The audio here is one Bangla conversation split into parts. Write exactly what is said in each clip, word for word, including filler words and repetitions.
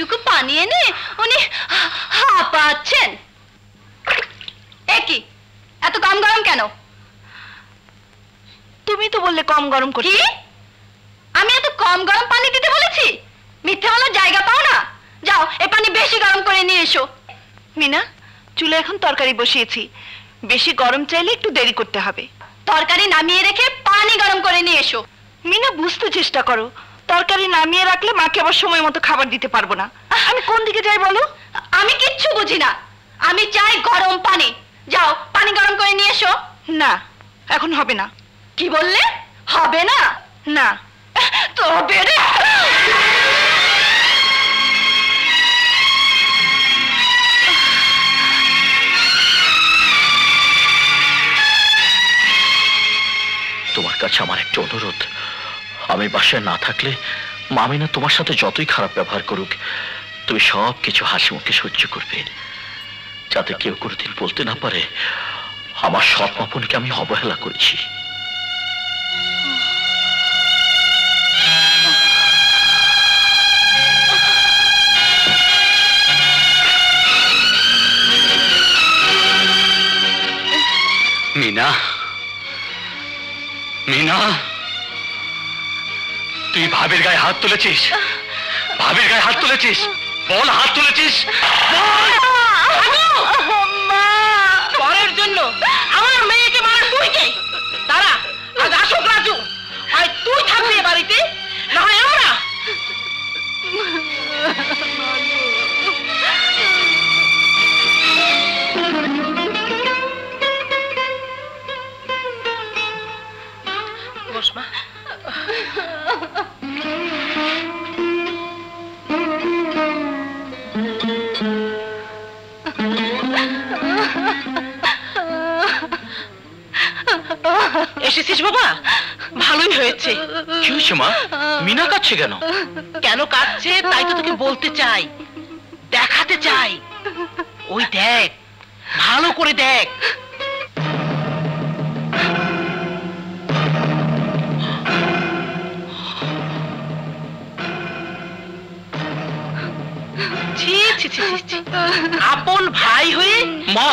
এইটুকু পানি এনে উনি হাঁপাচ্ছেন। একই এত কম গরম কেন? তুমি তো বললে কম গরম করি। আমি এত কম গরম পানি দিতে বলেছি? মিথ্যে হলো জায়গা পাও না, যাও এ পানি বেশি গরম করে নিয়ে এসো। মিনা, চুলে এখন তরকারি বসিয়েছি, বেশি গরম চাইলে একটু দেরি করতে হবে। তরকারি নামিয়ে রেখে পানি গরম করে নিয়ে এসো। মিনা, বুঝতে চেষ্টা করো, তরকারি নামিয়ে রাখলে মাকে আবার সময় মতো খাবার দিতে পারবো না। আমি কোন দিকে যাই বলো? আমি কিচ্ছু বুঝি না, আমি চাই গরম পানি। যাও পানি গরম করে নিয়ে এসো। না, এখন হবে না। কি বললে? হবে না? না। তবে রে, তোমার কাছে আমার একটা অনুরোধ, আমি বাসায় না থাকলে মামিনা তোমার সাথে যতই খারাপ ব্যবহার করুক তুমি সব কিছু হাসি মুখে সহ্য করবে, যাতে কেউ কোনোদিন বলতে না পারে আমার সৎ মাপনকে আমি অবহেলা করেছি। মিনা, মিনা, তুই ভাবির গায়ে হাত তুলেছিস? ভাবির গায়ে হাত তুলেছিস? বল, হাত তুলেছিস? পরের জন্য আমার মেয়েকে মারা তুই কে? তারা আজ আসুক রাজু, হয় তুই থাকবি বাড়িতে না হয় আমরা। এসেছিস বাবা, ভালোই হয়েছে। কি হয়েছে মা? মিনা কাঁদছে কেন? কেন কাঁদছে তাই তো তোকে বলতে চাই, দেখাতে চাই। ওই দেখ, ভালো করে দেখ। আপন ভাই হয়ে মা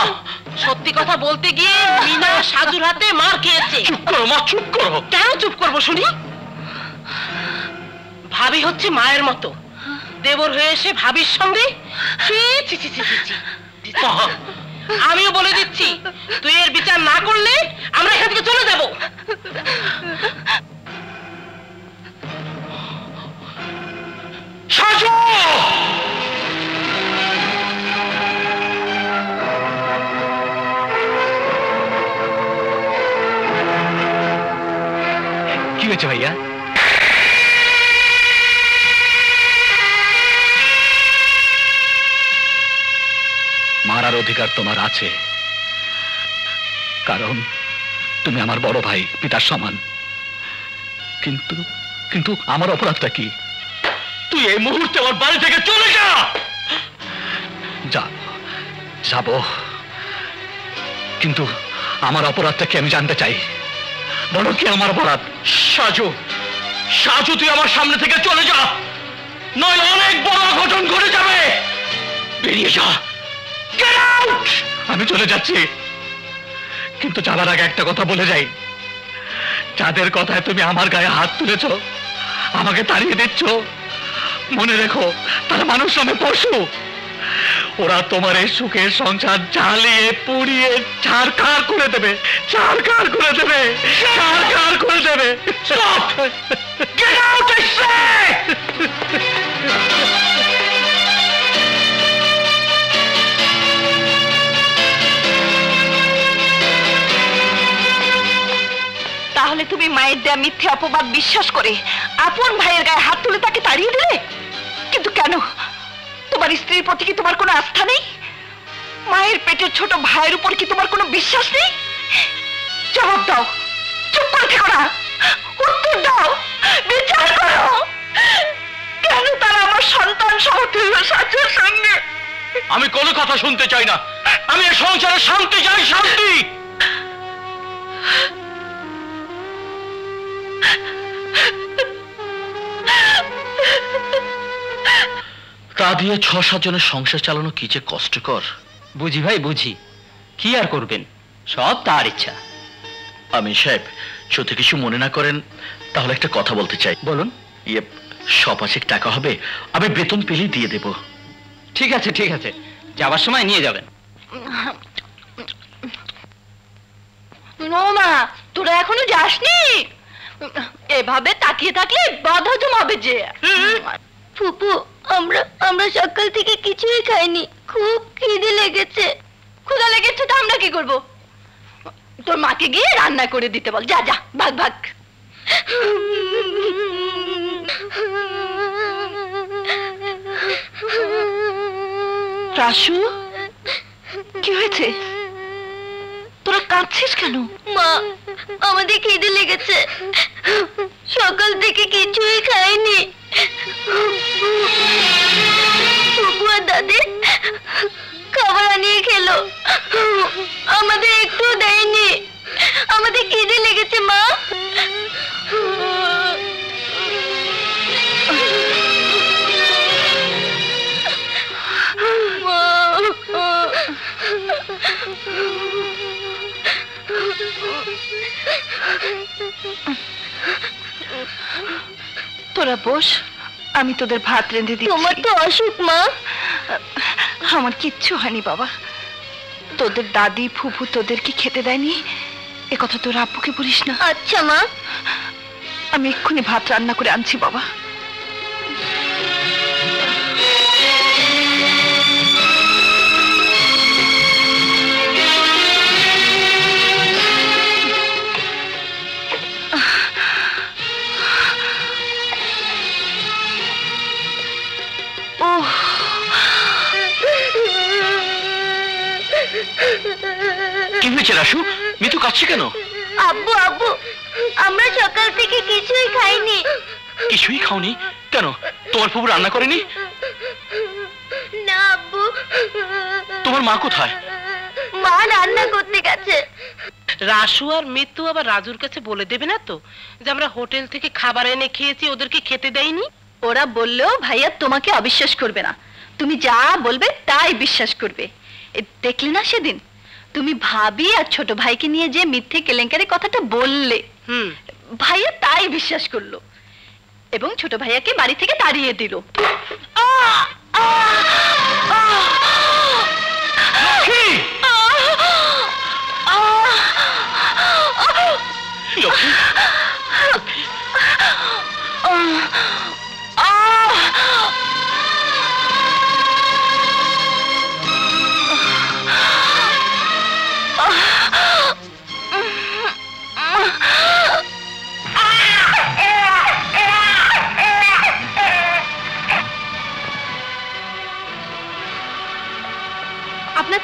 সত্যি কথা বলতে গিয়ে মিনা সাজুর হাতে মার খেয়েছে। চুপ করো মা, চুপ করো। কেন চুপ করবো শুনি? ভাবি হচ্ছে মায়ের মতো, দেবর হয়ে এসে ভাবির সঙ্গে। আমিও বলে দিচ্ছি, তুই এর বিচার না করলে আমরা এখান থেকে চলে যাব। সাজু! ভাইয়া, মারার অধিকার তোমার আছে, কারণ তুমি আমার বড় ভাই, পিতার সমান। কিন্তু কিন্তু আমার অপরাধটা কি? তুই এই মুহূর্তে আমার বাড়ি থেকে চলে যা। যাব, কিন্তু আমার অপরাধটা কি আমি জানতে চাই। বলো কি আমার অপরাধ? সাজু, সাজু, তুই আমার সামনে থেকে চলে যা, নয় অনেক বড় ঘটন ঘটে যাবে। বেরিয়ে যা। Get out! আমি চলে যাচ্ছি, কিন্তু যাওয়ার আগে একটা কথা বলে যাই। যাদের কথায় তুমি আমার গায়ে হাত তুলেছ, আমাকে তাড়িয়ে দিচ্ছ, মনে রেখো তারা মানুষ নামে পশু। ওরা তোমার এই সুখের সংসার জ্বালিয়ে পুড়িয়ে ছারখার করে দেবে, ছারখার করে দেবে, ছারখার করে দেবে। Get out, I say! তাহলে তুমি মায়ের দেয়া মিথ্যে অপবাদ বিশ্বাস করে আপন ভাইয়ের গায়ে হাত তুলে তাকে তাড়িয়ে দিলে? কিন্তু কেন? তোমার স্ত্রীর প্রতি কি তোমার কোনো আস্থা নেই? মায়ের পেটের ছোট ভাইয়ের উপর কি তোমার কোনো বিশ্বাস নেই? জবাব দাও, চুপ করে থেকো না, উত্তর দাও, বিচার করো। কেন তারা আমার সন্তান সমতুল্য সাজুর সঙ্গে? আমি কোনো কথা শুনতে চাই না, আমি এই সংসারে শান্তি চাই, শান্তি। তা দিয়ে ছ সাত জনের সংসার চালানো কি যে কষ্টকর। বুঝি ভাই বুঝি, কি আর করবেন, সব তার ইচ্ছা। আমি সাহেব যদি কিছু মনে না করেন তাহলে একটা কথা বলতে চাই। বলুন। ইয়ে সপাশেক টাকা হবে, আমি বেতন পেলেই দিয়ে দেব। ঠিক আছে ঠিক আছে, যাবার সময় নিয়ে যাবেন। মা তোরা এখনো যাসনি, এভাবে তাকিয়ে থাকলে বদহজম হবে যে। ফুপু আমরা আমরা সকাল থেকে কিছুই খাইনি, খুব খিদে লেগেছে। ক্ষুধা লেগেছে তো আমরা কি করব, তোর মাকে গিয়ে রান্না করে দিতে বল। যা যা ভাগ ভাগ। রাসু কি হয়েছে, তোরা কাঁদছিস কেন? মা আমাদের খিদে লেগেছে, সকাল থেকে কিছুই খাইনি। দাদি খাবার আনিয়ে খেলো, আমাদের একটু দেয়নি, আমাদের খিদে লেগেছে। মা তোরা বস, আমি তোদের ভাত রেঁধে দিচ্ছি। তোমার তো অসুখ মা। আমার কিচ্ছু হয়নি বাবা, তোদের দাদি ফুফু তোদেরকে খেতে দেয়নি এ কথা তোর আব্বুকে বলিস না। আচ্ছা মা, আমি এক্ষুনি ভাত রান্না করে আনছি বাবা। কি হয়েছে রাসু, মিতু কাঁদছে কেন? আব্বু আব্বু আমরা সকাল থেকে কিছুই খাইনি। কিছুই খাওনি কেন, তোমার ফুফু রান্না করেনি? না আব্বু। তোমার মা কোথায়? মা রান্না করতে গেছে। রাসু আর মিতু আবার রাজুর কাছে বলে দেবে না তো যে আমরা হোটেল থেকে খাবার এনে খেয়েছি, ওদেরকে খেতে দেয়নি? ওরা বললেও ভাইয়া তোমাকে অবিশ্বাস করবে না, তুমি যা বলবে তাই বিশ্বাস করবে। দেখলে না সেদিন তুমি ভাবি আর ছোট ভাইকে নিয়ে যে মিথ্যে কেলেঙ্কারের কথাটা বললে, ভাইয়া তাই বিশ্বাস করলো এবং ছোট ভাইয়াকে বাড়ি থেকে তাড়িয়ে দিল।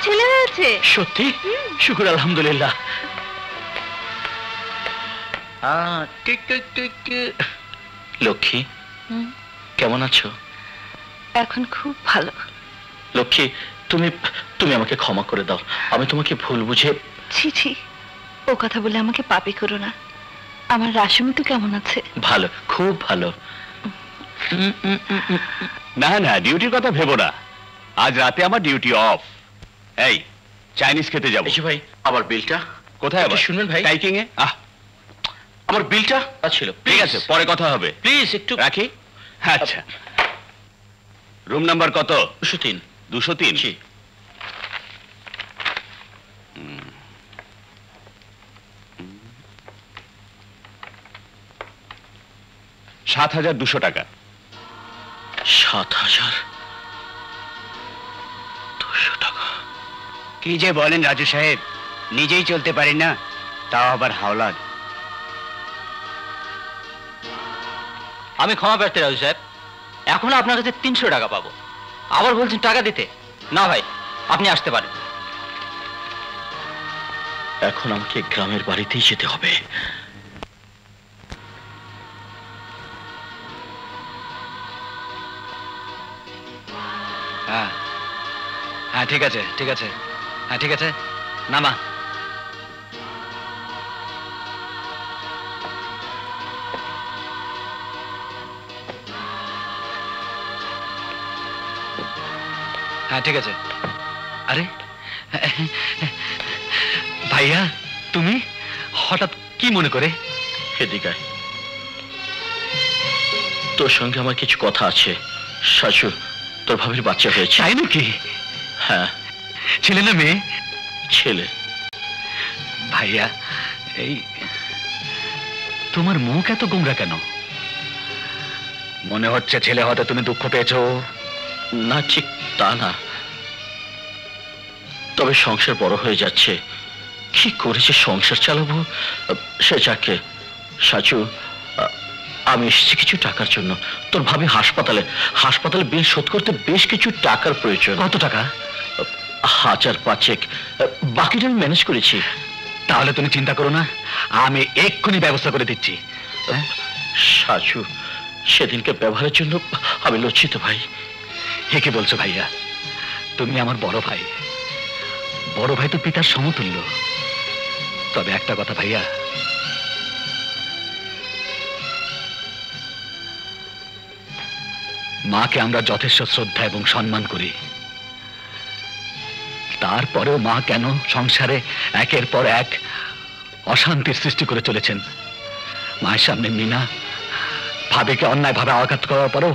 ছেলে হয়েছে সত্যি, শুকুর আলহামদুলিল্লাহ। লক্ষ্মী কেমন আছো? এখন খুব ভালো। লক্ষ্মী তুমি তুমি আমাকে ক্ষমা করে দাও, আমি তোমাকে ভুল বুঝে। ছি ছি, ও কথা বলে আমাকে পাপি করো না। আমার রাসুমি তো কেমন আছে? ভালো, খুব ভালো। না না ডিউটির কথা ভেবো না, আজ রাতে আমার ডিউটি অফ। এই চাইনিজ খেতে যাবো। ভাই আমার বিলটা কোথায়? শুনুন ভাই, টাইকিং এ। আহ আমার বিলটা ছিল। ঠিক আছে পরে কথা হবে, প্লিজ একটু রাখি। আচ্ছা রুম নাম্বার কত? দুশো তিন। দুশো তিন। সাত হাজার দুশো টাকা। সাত হাজার দুশো টাকা কি যে বলেন রাজু সাহেব, নিজেই চলতে পারি না, তাও আবার হাওলাত। আমি ক্ষমা প্রার্থী রাজু সাহেব, এখন আপনার কাছে তিনশো টাকা পাবো, আবার বলছেন টাকা দিতে। না ভাই আপনি আসতে পারেন। এখন আমাকে গ্রামের বাড়িতেই যেতে হবে। হ্যাঁ হ্যাঁ ঠিক আছে ঠিক আছে হ্যাঁ ঠিক আছে নামা। ठीक है। अरे भाइया तुम्हें हठात की मन करे এদিকে তোর সঙ্গে আমার কিছু কথা আছে। শাশু তোর ভাবির বাচ্চা হয়েছে। তাই নাকি? হ্যাঁ, ছেলে না মেয়ে? ছেলে। ভাইয়া এই তোমার মুখ এত গোমরা কেন? মনে হচ্ছে ছেলে হতে তুমি দুঃখ পেয়েছো। না ঠিক তা না, তবে সংসার বড় হয়ে যাচ্ছে, কি করে যে সংসার চালাবো সে যাকে। সাজু আমি এসেছি কিছু টাকার জন্য। তোর ভাবি হাসপাতালে, হাসপাতালে বিল শোধ করতে বেশ কিছু টাকার প্রয়োজন। কত টাকা? হাজার পাঁচেক, বাকিটা আমি ম্যানেজ করেছি। তাহলে তুমি চিন্তা করো না, আমি এক্ষুনি ব্যবস্থা করে দিচ্ছি। সাজু সেদিনকে ব্যবহারের জন্য আমি লজ্জিত ভাই। হে কি বলছো ভাইয়া, তুমি আমার বড় ভাই, বড় ভাই তো পিতার সমতুল্য। তবে একটা কথা ভাইয়া, মাকে আমরা যথেষ্ট শ্রদ্ধা এবং সম্মান করি, তারপরেও মা কেন সংসারে একের পর এক অশান্তির সৃষ্টি করে চলেছেন। মায়ের সামনে মিনা ভাবিকে অন্যায়ভাবে আঘাত করার পরেও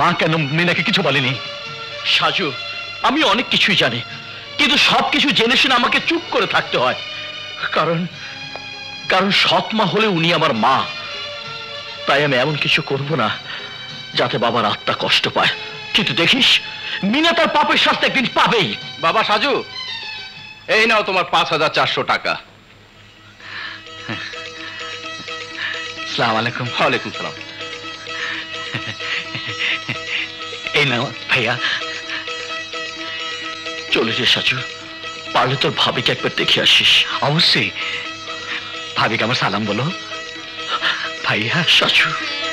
মা কেন মিনাকে কিছু বলেনি। সাজু আমি অনেক কিছুই জানি, কিন্তু সবকিছু জেনে শুনে আমাকে চুপ করে থাকতে হয়, কারণ কারণ সৎ মা হলে উনি আমার মা। তাই আমি এমন কিছু করব না যাতে বাবার আত্মা কষ্ট পায়। কিন্তু দেখিস মিনা তার পাপের শাস্তি একদিন পাবেই। বাবা সাজু এই নাও তোমার পাঁচ হাজার চারশো টাকা। সালাম আলাইকুম। ওয়ালাইকুম সালাম। এই নাও ভাইয়া। চলে যে সাজু, পারলে তোর ভাবিকে একবার দেখে আসিস। অবশ্যই, ভাবিকে আমার সালাম বলো। ভাইয়া সাজু।